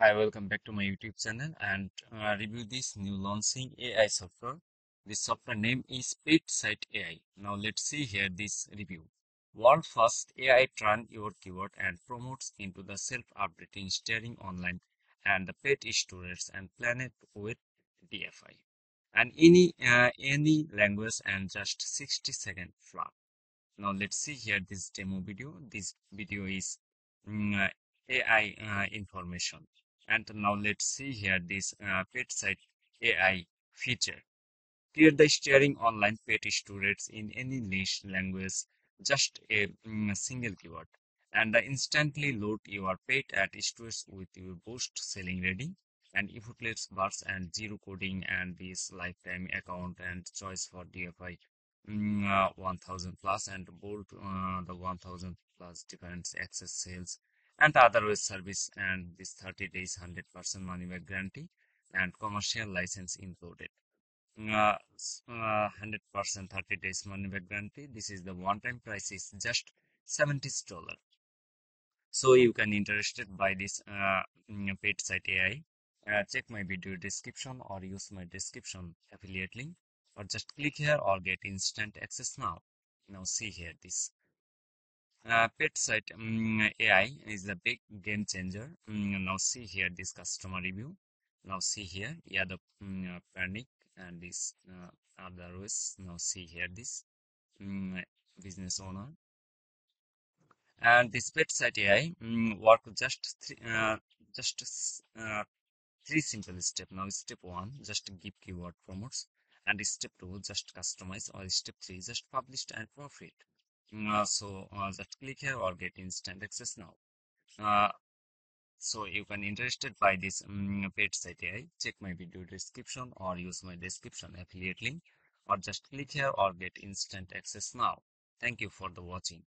Hi, welcome back to my YouTube channel and review this new launching AI software. This software name is PetSites AI. Now let's see here this review. World first AI turns your keyword and promotes into the self-updating steering online and the pet storage and planet with DFI and any language and just 60-second flat. Now let's see here this demo video. This video is AI information. And now let's see here this PetSites AI feature. Create the steering online pet storage in any niche language, just a single keyword, and instantly load your pet at storage with your boost selling rating and effortless bars and zero coding and this lifetime account and choice for DFI 1000 plus and bold the 1000 plus difference access sales and other ways service and this 30 days 100% money back guarantee and commercial license included. 100% 30 days money back guarantee. This is the one-time price is just $70. So you can interested by this PetSites AI. Check my video description or use my description affiliate link or just click here or get instant access now. Now see here this. PetSites AI is a big game changer. Now see here this customer review. Now see here, yeah, the panic and this other ways. Now see here this business owner. And this PetSites AI work just three simple steps. Now step 1, just give keyword promotes, and step 2, just customize, or step 3, just publish and profit. Just click here or get instant access now. So you can interested by this PetSites AI. Check my video description or use my description affiliate link or just click here or get instant access now. Thank you for the watching.